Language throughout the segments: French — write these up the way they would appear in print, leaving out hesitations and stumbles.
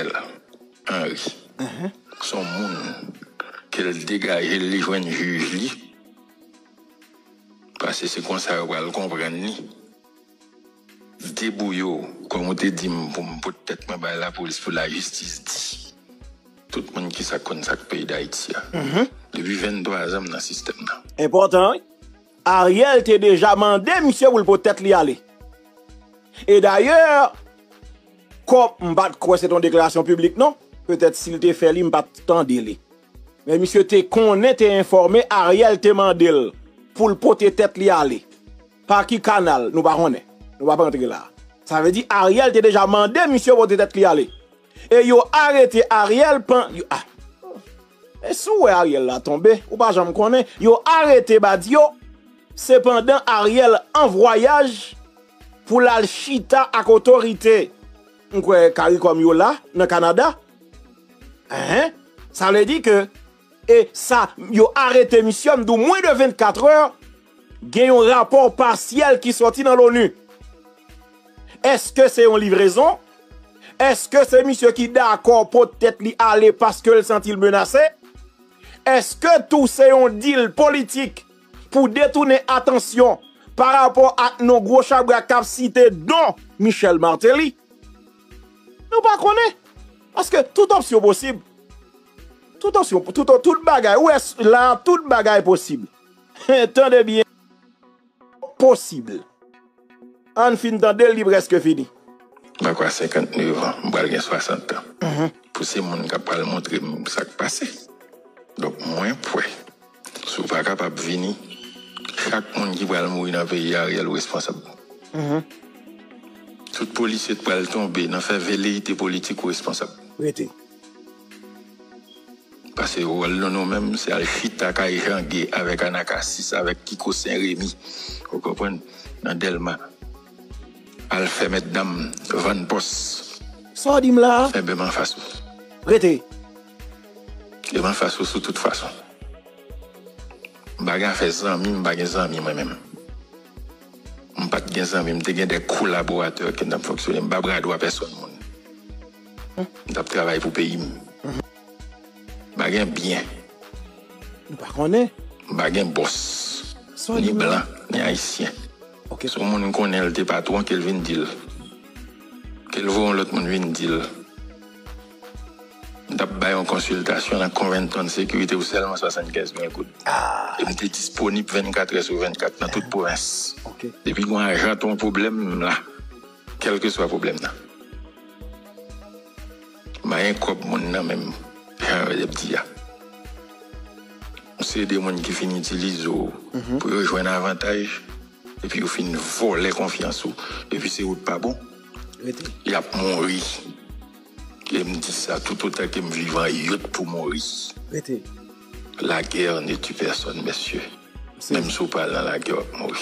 Ariel Henry. Son monde qu'elle dégage, elle les joint juge. Parce que c'est comme ça qu'on va le comprendre. Débouillot, comme on te dit, pour peut-être me la police, pour la justice. Tout le monde qui s'accorde dans le pays d'Haïti. Depuis 23 ans dans le système. Important. Ariel t'a déjà demandé, monsieur, pour peut-être y aller. Et d'ailleurs, comme c'est ton déclaration publique, non? Peut-être s'il te fait, il ne va pas t'entendre. Mais monsieur, tu connais, tu es informé, Ariel te demande pour le porter tête li aller. Par qui canal? Nous ne savons pas. Nous ne pouvons pas rentrer là. Ça veut dire Ariel te déjà demandé, monsieur, pour le porter tête li aller. Et yo arrêté Ariel pan. Ah. Et si Ariel l'a tombé, ou pas, je me connais. Yo arrêté Badio. Cependant, Ariel en voyage pour l'alchita à autorité. On croit comme yo là, dans le Canada. Hein? Ça veut dire que, et ça, yo arrêté mission, d'au moins de 24 heures, gen un rapport partiel qui sorti dans l'ONU. Est-ce que c'est une livraison? Est-ce que c'est monsieur qui d'accord pour peut-être li aller parce que le sent-il menacé? Est-ce que tout c'est un deal politique pour détourner attention par rapport à nos gros chabra cap cité dont Michel Martelly? Nous pas connaît. Parce que toute option possible, toute option, toute bagaille, où est là, toute bagaille possible. Tendez bien, possible. En fin de libre, presque fini. Je vais 59 ans, je vais 60 ans. Pour ces gens qui peuvent montrer ce qui passe. Donc, moins point. Si vous n'êtes pas capable de venir, chaque monde qui va mourir dans le pays, il est responsable. Tout policier qui va tomber dans la velléité politique responsable. Parce que nous-mêmes, c'est Alchita Kaïjangue avec Anakassis, avec Kiko Saint-Rémy. Vous comprenez? Dans Delma. Al fait mesdames, Van Post. Ça dit là. Eh bien, m'en façon. Prêtez. Et m'en façon sous toute façon. Baga fait zami, m'baga zami moi-même. M'pas de zami, m'te gen des collaborateurs qui n'ont pas fonctionné. M'bas bras droit personne. M'tap travail pour pays. M'baga bien. Nous pas connaît. M'baga boss. Ni blanc, ni haïtien. Okay. Si on connaît le patron, qu'elle vient dire. Qu'elle voit l'autre monde vient dire. D'abord, en consultation, on a 20 tonnes de sécurité ou seulement 75 000 coups. Et on est disponible 24 heures sur 24 dans toute province. Depuis qu'on a déjà ton problème, là, quel que soit le problème, là. Il y a un cop, même, j'ai un petit. C'est des gens qui finissent d'utiliser pour jouer un avantage. Et puis, au final, voler confiance. Et puis, c'est pas bon. Il a mourir. Et me dit ça tout autant que me vivant, il pour mourir. La guerre ne tue personne, monsieur. Même si on parle dans la guerre, mourir.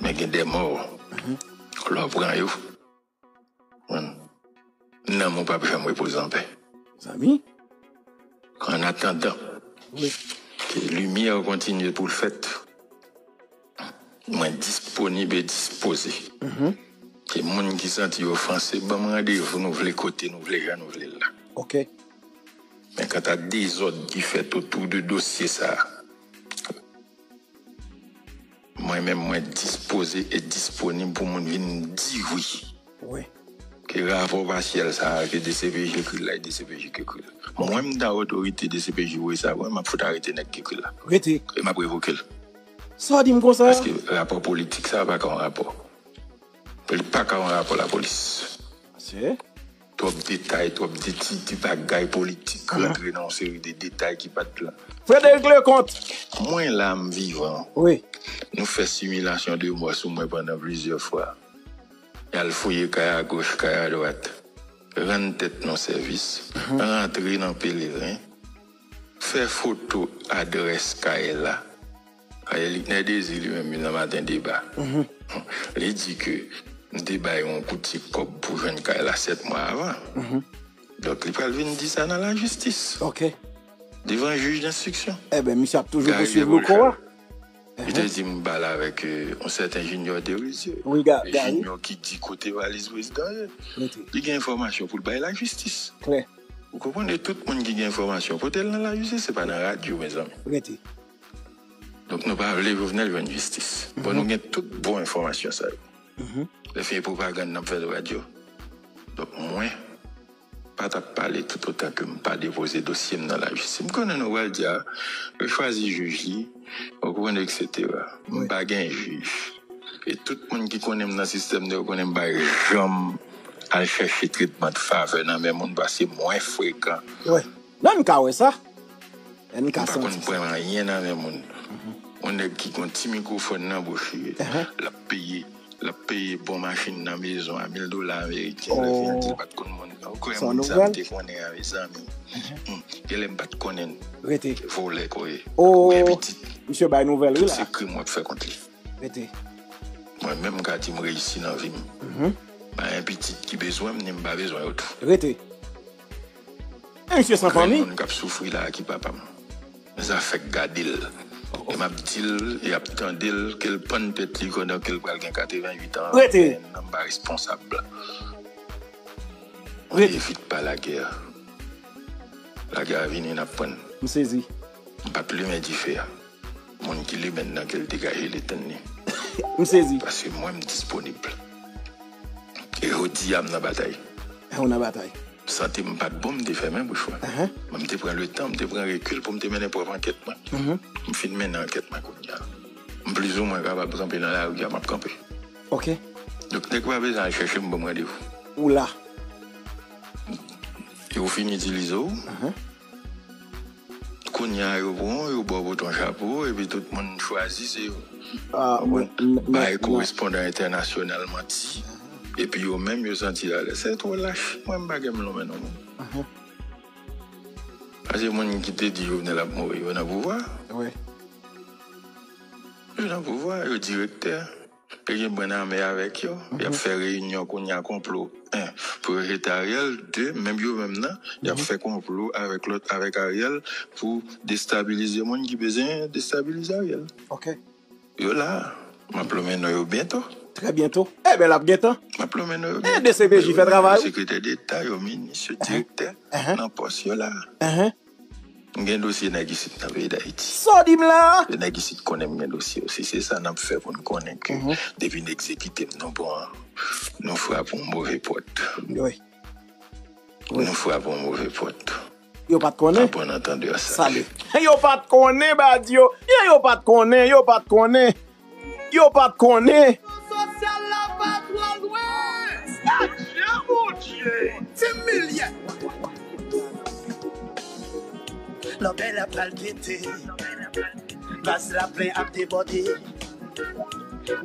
Mais il y a des morts. On leur prend. Non, mon papa, je me repose en paix. Amis? En attendant que la lumière continue pour le fait. Moi disponible et disposé. Les gens qui sentent offensés, ils vont rendez-vous, nous voulons côté, nous voulons là, nous voulons là. OK. Mais quand tu as des ordres qui fait autour du dossier, ça, moi-même, moi disposé et disponible pour mon venir dire oui. Oui. Que rapport partiel, ça, que DCPJ qui là, DCPJ qui là. Moi-même, dans l'autorité DCPJ, oui, ça, moi, je vais arrêter qui là. Et je vais évoquer. Ça dit comme ça. Parce que le rapport politique, ça va pas un rapport. Il n'y a pas qu'un rapport à la police. C'est? Trop de détails, trop de détails, tu pas de politique, rentrer dans une série de détails qui battent là. Frédéric Leconte. Moi, l'âme vivant, oui. Nous faisons simulation de moi sous moi pendant plusieurs fois. Il y a le fouiller à gauche, à droite. Rendre tête dans le service. Rentrer dans le pèlerin. Faire photo, adresse, là. Il y a des îles même dans matin débat. Il dit que le débat est un coup de cop pour jeune Kael à 7 mois avant. Donc il peut venir dire ça dans la justice. OK. Devant un juge d'instruction. Eh bien, monsieur a toujours poursuivi le courant. Je te dis, je parle avec un certain ingénieur de Russie. Oui, gars. Ingénieur qui dit côté valise président. Il y a information pour le bail la justice. Claire. Vous comprenez, tout le monde qui a information pour le bail la justice, ce n'est pas dans la radio, mes amis. Prêté. Donc, nous ne pouvons pas venir de justice. Nous avons toutes bonnes informations. Le fait propagande dans la radio. Donc, moi, je ne parle pas tout autant que je ne pas déposer dossier dans la justice. Je connais nos valeurs, je choisis le juge, je connais, etc. Je ne pas un juge. Et tout le monde qui connaît dans le système, je ne connais pas jamais aller chercher traitement de faveur dans le monde parce que c'est moins fréquent. Oui. Non, je ne connais pas ça. Je ne connais rien dans le monde. On est qui ont 10 microphones dans la bouche, la payer pour machine dans la maison à $1,000 américains, la vie ne pas de connaître. Sans nouvelle. Elle aime pas de connaître. Rété. Voler quoi. Oh, monsieur, bah nouvelle là. C'est que moi je fais contre lui. Rété. Moi même quand il me réussit dans la vie, bah un petit qui besoin, n'aime pas besoin autre. Rété. Monsieur sans famille. On cap souffrir là qui papa. Ça fait gadil. Et m'a dit, il a tendu qu'elle prenne tête, qu'elle a 88 ans. Oui, elle n'est pas responsable. On n'évite pas la guerre. La guerre vient à prendre. Je saisis. Je ne peux plus m'indifférer. Les gens qui sont maintenant, qu'elle dégage les tennis. Je saisis. Parce que moi, je suis disponible. Et je dis, je suis en bataille. On est en bataille. Je ne suis pas de bombe, je fais même pour choix. Je prends le temps, je prends le recul pour me mener pour enquête. Je finis mener enquête. Je suis plus ou moins capable de camper dans la rue, je vais camper. Ok. Donc, dès que vous avez besoin de chercher, je vais me rendez-vous. Ou là. Et vous finissez d'utiliser. Quand vous avez un bon, vous avez votre chapeau, et puis tout le monde choisit. Ah, oui. Bah, correspondant internationalement. Et puis, au même, je senti là, c'est trop lâche. Moi, je ne vais pas me l'emmener. Parce que les gens qui te disent, je venais là pour mourir, je n'ai pas pouvoir. Oui. Je n'ai pas pouvoir, je suis directeur. Et je suis armé avec eux. Il a fait réunion, il y a un complot. Un, pour rejeter Ariel. Deux, même là, il a fait complot avec l'autre, avec Ariel, pour déstabiliser les gens qui ont besoin de déstabiliser Ariel. OK. Yo là, je vais me l'emmener bientôt. Très bientôt. Eh bien, la guetta. Eh, DCPJ fait travail. Secrétaire d'État, au ministre, directeur, dans le poste là. Il y a un dossier qui est dans le pays d'Haïti. Sodim là. Il y a un dossier qui connaît mes dossiers aussi. C'est ça qu'on fait pour nous connaître. Depuis l'exécutif, nous frappons mauvais pote. Oui. Nous frappons mauvais pote. Yo pas de connaître. Pas entendu ça. Salut. Yo pas de connaître, Badio. Yo pas de connaître. Yo pas de connaître. Social la pas trop loin. Sachez mon Dieu. 10 millions. La belle a pas le pété. Passe la plaine à déborder.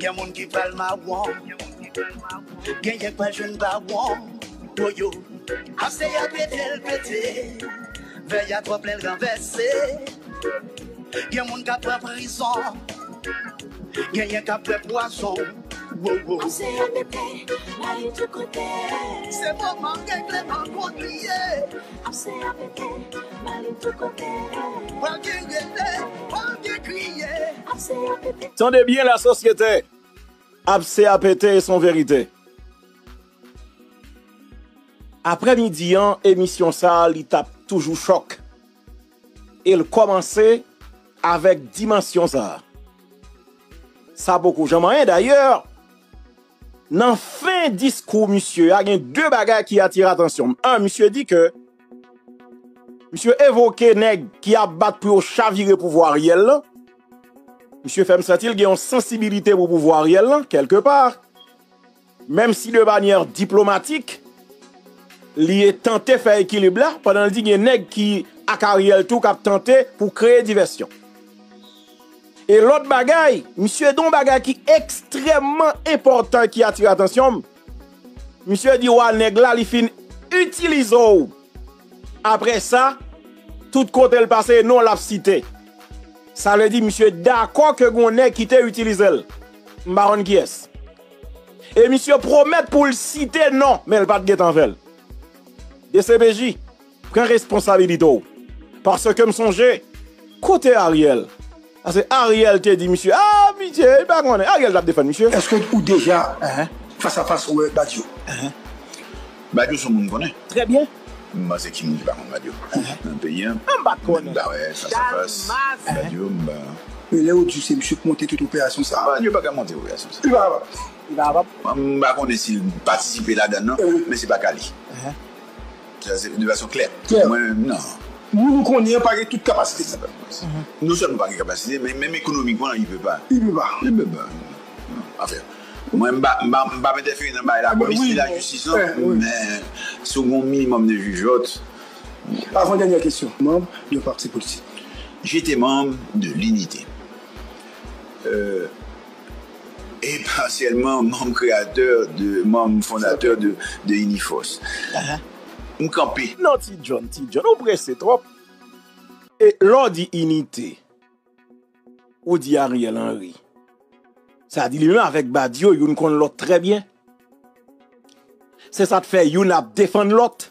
Y'a mon qui parle ma wong. Y'a pas jeune ba wong. Boyo. Assez à pété le pété. Veille à trois pleines renversées. Y'a mon qui a pris prison. Y'a qui a pris poisson. On s'est abépé, la rue du côté. C'est maman qui est vraiment contriée. On s'est abépé, la rue du côté. Pas qui rêvait, pas qui criait. On s'est abépé. Tendez bien la société. APCAPT et son vérité. Après-midi, émission ça, il tape toujours choc. Il commençait avec dimension ça. Ça beaucoup, j'en ai d'ailleurs. Dans fin discours, monsieur, il y a deux bagages qui attirent l'attention. Un, monsieur dit que monsieur évoque nèg qui a battu pour chavirer pouvoir Ariel. Monsieur Femme Satil a une sensibilité pour pouvoir Ariel, quelque part. Même si de manière diplomatique, il est tenté de faire équilibre là, pendant le dit qu'il y a nèg qui a Ariel tout qui a tenté pour créer diversion. Et l'autre bagaille, monsieur Don bagaille qui est extrêmement important qui attire l'attention. Monsieur dit ouah nèg la li fin utilise. Après ça, tout côté le passé non l'a cité. Ça veut dire monsieur d'accord que gon nèg qui te utilisé. M'baron qui est. Et monsieur promet pour le citer non, mais le pas de getanvel. DCPJ prend responsabilité. Parce que me songe côté Ariel Parce que Ariel t'a dit, monsieur, ah, pitié, il pas qu'on est. Ariel l'a défendu, monsieur. Est-ce que vous déjà, face à face, ou Badio? Badio, c'est mon connaît. Très bien. Moi, c'est qui me dit pas qu'on Badio? Un pays. Un bâton. Face à face. Badio, mais là où tu sais, monsieur, monter toute opération, ça. Badio, pas qu'à monter l'opération. Il va. Il va. Je pas qu'on essaie de participer là-dedans, mais c'est pas qu'à lui. C'est de façon claire. Moi-même, non. Nous ne connaissons pas toute capacité. Nous ne sommes pas de capacité, mais même économiquement, il ne peut pas. Il ne peut pas. Il ne peut pas. Enfin, moi, je ne vais pas m'interférer dans la commission de la justice, mais second minimum de jugeote. Avant dernière question, membre de parti politique. J'étais membre de l'INITE. Et partiellement membre créateur, membre fondateur de Unifos. On camper. Non, T-John, on presse trop. Et l'on dit unité, on dit Ariel Henry. Ça dit lui-même avec Badio, il connaît l'autre très bien. C'est ça de fait, il a défendu l'autre.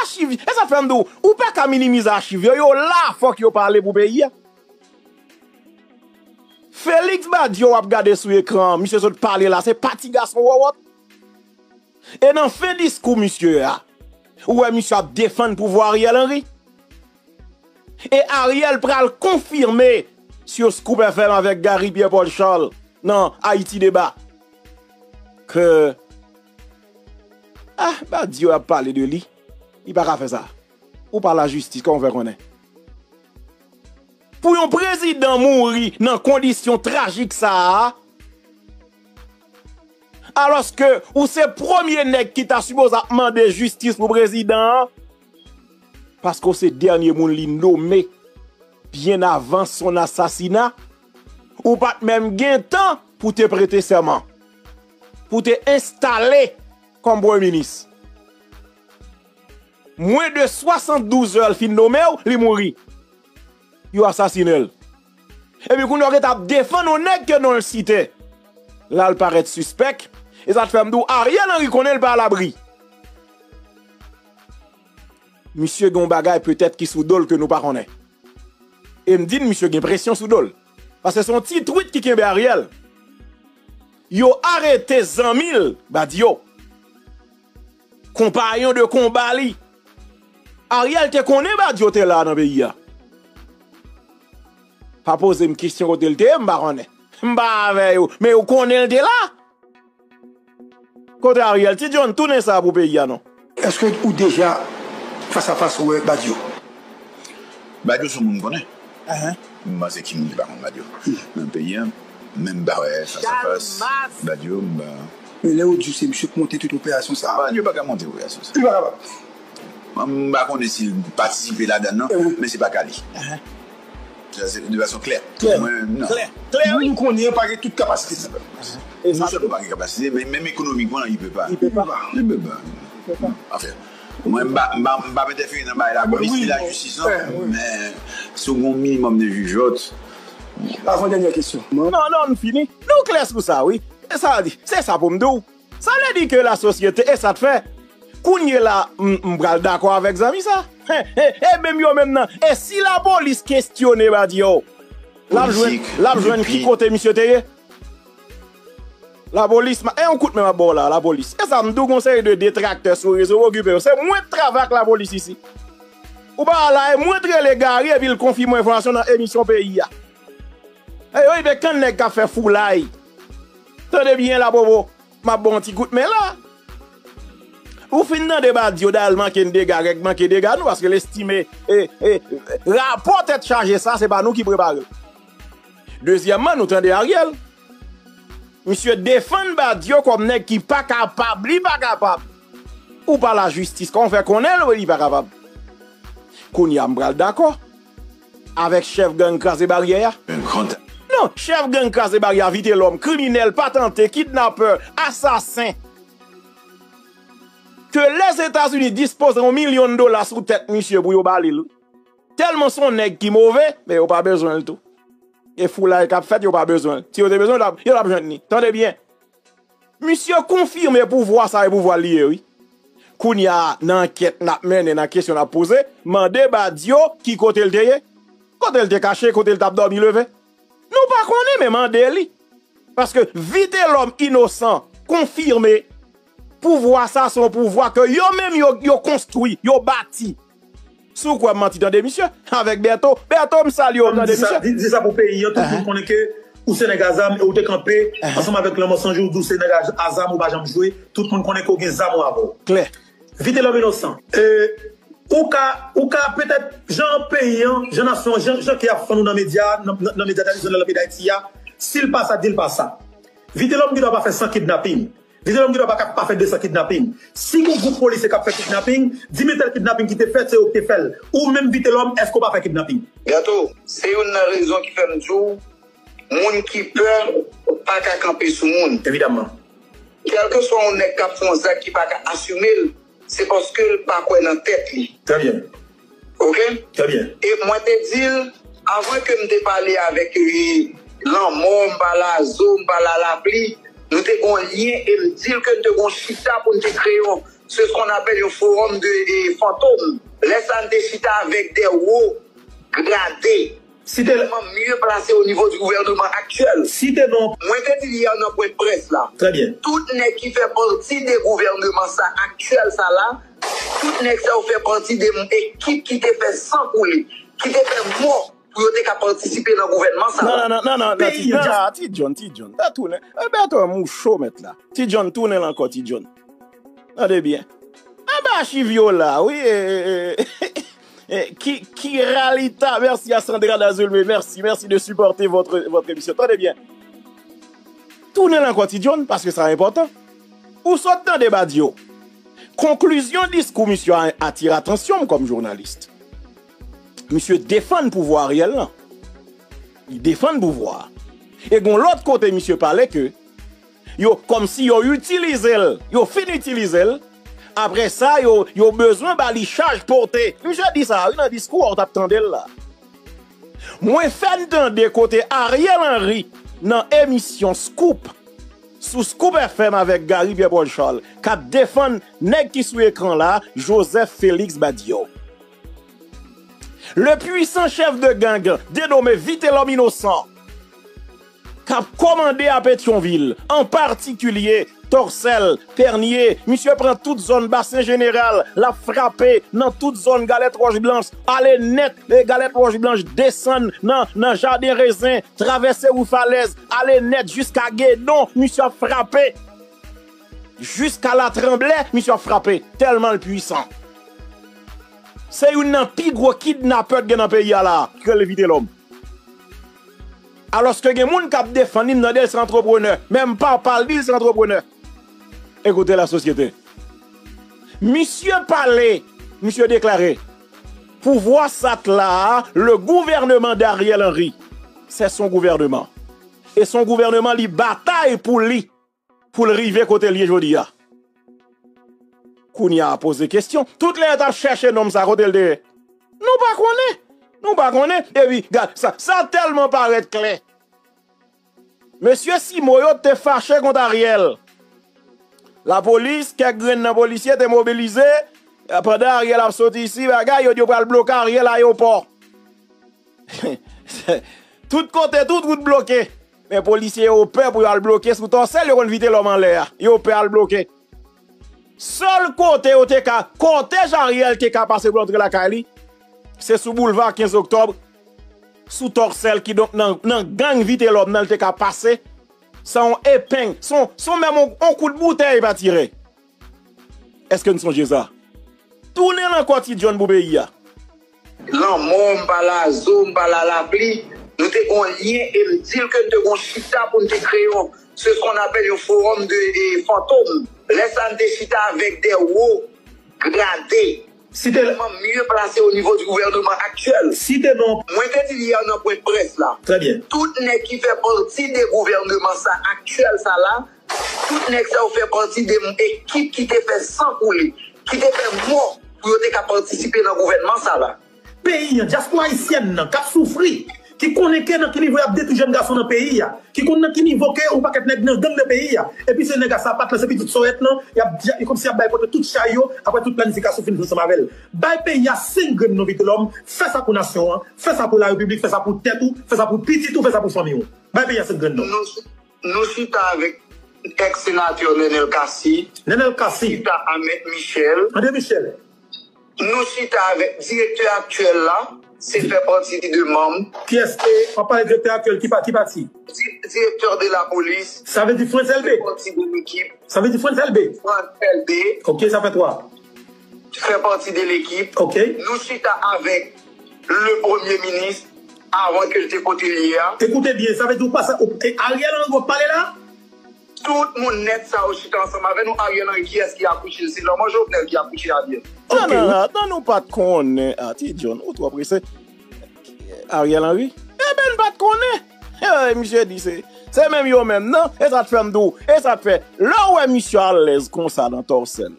Archive, et ça fait un dos. Ou pas qu'à minimiser archive, il là, faut qu'il parle pour payer. Félix Badio a regardé sur l'écran, monsieur, se parle là, c'est parti garçon. Et dans fin discours, monsieur, ouais, monsieur a défendu pour voir Ariel Henry. Et Ariel pral confirmer sur Scoop FM avec Gary Pierre-Paul Charles dans Haïti débat que Badio a parlé de lui. Il va pas faire ça. Ou par la justice, qu'on veut connaître. Pour un président mourir dans conditions tragiques ça. Alors que ou c'est premier nèg qui t'a supposé demander justice pour président parce que c'est dernier moun li nommé bien avant son assassinat ou pas même gain temps pour te prêter serment pour te installer comme premier ministre. Moins de 72 heures fin nommé ou li mouri. Yo assassiné. Et puis qu'on aurait t'a défendre nèg que non le cité. Là il paraît suspect. Et ça te fait m'dou, Ariel Henry connaît pas l'abri. Monsieur Gombagay peut-être qui sous dol que nous pas connaît. Et me dit monsieur gen pression sous dol. Parce que son petit tweet qui kembe Ariel. Yo arrêté 100 000 Badio. Compagnon de combat li. Ariel te connaît Badio te là dans pays ya. Pas poser une question au tel te m'ba connaît. M'ba avec yo, mais yo connaît le te là. Côté Ariel, tu dis on tourne ça pour payer non? Est-ce que ou déjà face à face ou Badio? Badio c'est mon connaît. Moi c'est qui me dit pas mon Badio. Un pays même barré face à face. Badio mais là où tu sais monsieur monter toute opération ça. Badio pas qu'à monter opération ça. Il va pas. On va qu'on essaie de participer là-dedans mais c'est pas calé. De façon claire. Claire, oui. Nous ne connaissons pas toute capacité. Nous ne sommes pas capacité, mais même économiquement, il ne peut pas. Il ne peut pas. Enfin, moi, je ne vais pas interférer dans la commission de la justice, mais second minimum de jugeote. Avant dernière question. Non, on finit. Nous, clair pour ça, oui. Et ça dit, c'est ça pour me dire. Ça veut dire que la société, et ça te fait. Qu'on y est là, on va d'accord avec Zami ça. Et même yo maintenant, et si la police questionne Badio, la jouen qui côté monsieur Teye? La police, et on coûte même à bord là, la police. Et ça me donne conseil de détracteurs sur les réseaux occupés. C'est moins de travail que la police ici. Ou bah là, et moins de les gars, et puis il confirme l'information dans l'émission pays. Et oui, mais quand les gars font foulaille, tenez bien là, bobo, ma bon petit coup, mais là. Ou fin nan débat diodal manke dégâts règle manke dégâts nous parce que l'estimé rapport est chargé ça c'est pas nous qui préparons. Deuxièmement nous tendez Ariel. Monsieur défend Badio comme nèg qui pas capable, il pas capable. Ou par la justice qu'on fait connaître il pas capable. Kounia m'bral d'accord avec chef gang crasé barrière. Non, chef gang crasé barrière Vitelhomme criminel patenté kidnappeur, assassin. Que les États-Unis disposent d'un $1 million sous tête, monsieur, pour balil. Tellement son nèg qui mauvais, mais ils n'ont pas besoin de tout. Et foulaï cap fait, ils n'ont pas besoin. Si vous avez besoin, ils n'ont pas besoin de ni. Tendez bien. Monsieur confirme le pouvoir, ça et pouvoir lié, oui. Quand il y a une enquête, une question à poser, mandez Badio qui côté le déye. Quand elle était cachée, quand elle t'a dormi levé. Nous pas connaît même Mandeli. Parce que Vitelhomme Innocent confirmé pouvoir ça son pouvoir que yo même yo construit, yo bâti. Sous quoi menti dans des missions avec Berto me salue dans des missions. Dis ça pour pays, tout le monde connaît que ou Sénégal Zam ou te camper ensemble avec le mensonge ou Sénégal Azam ou pas jamais jouer, tout le monde connaît qu'on gagne Zam avant. Clair. Vitelhomme Innocent. Ou ka peut-être Jean Payan, Jean Nation, Jean qui a fait nous dans les médias, dans les médias dans le pays d'Haïti, s'il passe ça, dit pas ça. Vitelhomme qui doit pas faire 100 kidnapping. Vitelhomme qui doit pas faire 200 kidnapping. Si vous groupe police qui a fait kidnapping, dis-moi tel kidnapping qui te fait, c'est au que fait. Ou même Vitelhomme, est-ce qu'on va faire kidnapping? Gâteau, c'est une raison qui fait nous tout. Moun qui peur, pas qu'à camper sous moun. Évidemment. Quel que soit on est cap ça qui pas qu'à assumer. C'est parce que le pas quoi dans tête li. Très bien. OK? Très bien. Et moi te dis avant que me parler avec lui, l'homme par la zone par la pli, nous te gon lien et me dire que nous te gon chita pour nous créer ce qu'on appelle un forum de fantômes. Laisse ça te chita avec des hauts gradés. Si t'es vraiment mieux placé au niveau du gouvernement actuel. Si t'es non. Moi, je dis, il y a un point de presse là. Très bien. Tout n'est qui fait partie des gouvernements ça, actuel, ça là. Tout n'est qui fait partie des équipes qui te fait sans couler, qui te fait mort pour te participer dans le gouvernement ça. Non. Ti John. T'as tout là. T'as un mouchot mettre là. Ti John, tourne là encore, Ti John. Allez bien. Ah bah, Chivio là, oui. Qui ralita, merci à Sandra Dazulme, merci de supporter votre émission. Tenez bien. Tournez la quotidien parce que c'est important. Ou sortez dans des Badio. Conclusion discours, monsieur attire attention comme journaliste. Monsieur défend le pouvoir réel. Il défend le pouvoir. Et de l'autre côté, monsieur parlait que, comme si yo utilisé, yo fin utilisé. Après ça, il y a besoin de balichage porté. Je dis ça, dans le discours, on attendait là. Moi, fan de côté Ariel Henry, dans l'émission Scoop, sous Scoop FM avec Gary Pierre-Paul Charles, qui défend nèg qui sous écran là, Joseph Félix Badio. Le puissant chef de gang, dénommé Vitelhomme Innocent, qui a commandé à Pétionville, en particulier. Torsel, Pernier, monsieur prend toute zone bassin général, la frappé dans toute zone galette roche blanche, allez net, les galettes roche blanche descendent dans jardin raisin, traverser ou falaise, allez net jusqu'à Guédon, monsieur frappé, jusqu'à la Tremblay, monsieur frappé, tellement le puissant. C'est une pire gros kidnappeur dans le pays là, que le Vitelhomme. Alors que les gens qui défendent dans des entrepreneurs, même pas par des entrepreneurs. Écoutez la société. Monsieur Palais, monsieur déclaré, pour voir ça là, le gouvernement d'Ariel Henry, c'est son gouvernement. Et son gouvernement, il bataille pour lui, pour le river côté lié Jodia. Kounia a posé question. Toutes les étapes cherchent nom ça côté de. Nous ne connaissons pas. Et oui, regarde, ça tellement paraît clair. Monsieur Simoyo te fâché contre Ariel. La police, quelques graines de policiers étaient mobilisés. Pendant Ariel a sorti ici, bagaille, il a bloqué Ariel à l'aéroport. Tout côté, tout route bloqué. Mais les policiers ont peur pour le bloquer. Sous ton sel, ils ont invité l'homme en l'air. Ils ont peur à le bloquer. Seul côté, côté Ariel qui a passé pour entrer la Cali. C'est sous boulevard 15 octobre, sous Torsel qui donc dans gang Vitelhomme dans le cas passé, sans épingle, sans même un coup de bouteille pas tirer. Est-ce que nous songez ça? Tournez dans le quotidien de Boubeya. L'homme, la zone, la pli, nous avons un lien et nous disons que nous avons un chita pour nous créer ce qu'on appelle un forum de fantômes. Laissez-nous des chita avec des hauts gradés. Si t'es vraiment mieux placé au niveau du gouvernement actuel. Si t'es non. Moi, je dis, il y a un point de presse là. Très bien. Tout n'est qui fait partie des gouvernements ça, actuel, ça là. Tout n'est qui fait partie des équipes qui te fait sans couler, qui te fait mort pour te participer dans le gouvernement ça là. Pays, diaspora haïtienne, qui a souffert, qui connaît dans quel niveau il y a des tout jeunes garçons dans le pays, qui connaît dans quel niveau il y a pas de dans le pays, et puis ces gars ça pas dans ces petites soirées non, il y a comme si il y a tout chaillot après toute planification fin de ce mavel. Bay pays il y a 5 grands nos vites l'homme, fais ça pour nation, fais ça pour la République, fais ça pour tête tout, fais ça pour petit tout, fais ça pour famille. Bay pays il y a 5 grands. Nous sommes avec ex-sénateur Nènèl Cassy, Adé Michel. Adé Michel. Nous sommes avec directeur actuel là. C'est fait partie des deux membres. Qui est-ce que, on parle de directeur actuel, qui parti? Directeur de la police. Ça veut dire François LB. Partie de l'équipe. Ça veut dire François LB. François LB. Ok, ça fait toi. Tu fais partie de l'équipe. Ok. Nous sommes avec le premier ministre avant que je te porte l'IA. Écoutez bien, ça veut dire pas ça. Et Ariel, on va parler là? Tout le monde net ça aussi ensemble avec nous. Ariel Henry, qui est-ce qui a couché? C'est l'homme Jovenel qui a couché Ariel. Okay. Non, non, non, non, pas de connaît. Ah, tu John, ou toi pressé? Ariel Henry? Eh ben, pas de connaît. Monsieur dit, c'est même yo même, non? Et ça te fait m'dou. Et ça te fait. Là où est monsieur à l'aise comme ça dans Torsen?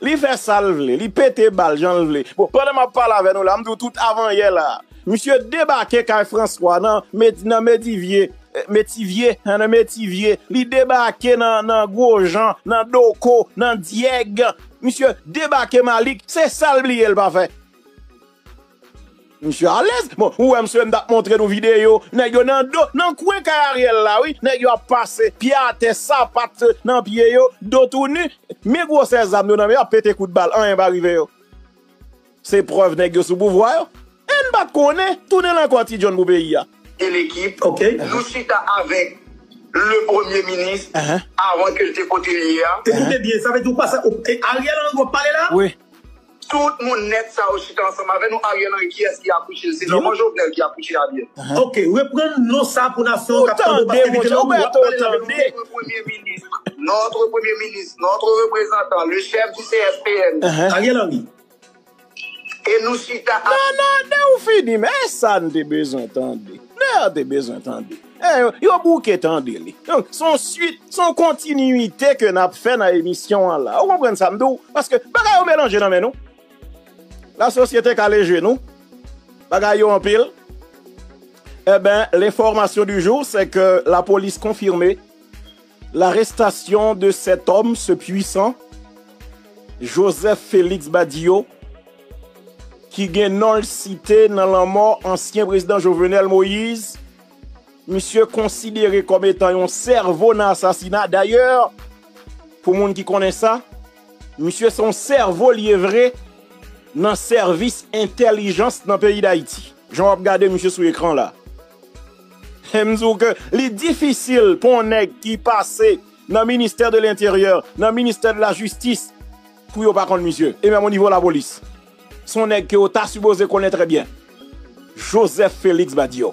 Li fait ça le vle, li pété balle, j'en vle. Bon, pendant ma parle avec nous, là, m'dou tout avant hier là. Monsieur débarqué quand François, non, Médivier. Métivier, nan Métivier, li débarqué nan Grosjean, nan Doko, nan Dieg, monsieur débarqué Malik, c'est ça l'oublier le parfait. Monsieur à l'aise, bon, ou monsieur m'a montré nos vidéos, nèg yo nan do, nan coin Ariel là, oui, nèg yo a passé, pied à terre, sapate nan pied yo, dos tout nu, mes grosses âmes nan me a pété coup de balle, rien va arriver yo. C'est preuve nèg yo sous pouvoir yo. En bat connaît, tourner la côté John Boubeya. L'équipe, okay. Nous sommes avec le premier ministre avant que je te porte l'IA. Écoutez bien, ça veut dire quoi ça? Et Ariel, on va parler là? Oui. Tout le monde net ça aussi ensemble avec nous. Ariel, qui est-ce qui a couché? C'est l'homme Jovenel qui a couché Ariel. Ok, reprenons ça pour nation. Notre premier ministre, notre représentant, le chef du CSPN. Ariel Henry. Et nous sommes à... Non, vous finissez, mais ça ne te besoin d'entendre. Il y a beaucoup d'entendre. Donc, son suite, son continuité que nous avons fait dans l'émission là. Vous comprenez ça, m'dou? Parce que, bagay yon mélange dans nous. La société qui a les genoux, bagay yon en pile. Eh bien, les formations du jour, c'est que la police confirmait l'arrestation de cet homme, ce puissant, Joseph Félix Badio, qui est non cité dans la mort ancien président Jovenel Moïse, monsieur considéré comme étant un cerveau dans l'assassinat. D'ailleurs, pour les gens qui connaissent ça, monsieur son cerveau livré dans le service intelligence dans le pays d'Haïti. Je regarde monsieur sur l'écran là. Je me dis que c'est difficile pour un nèg qui passe dans le ministère de l'Intérieur, dans le ministère de la Justice, pour ne pas contre monsieur, et même au niveau de la police. Son nèg que tu as supposé connaître très bien. Joseph Félix Badio.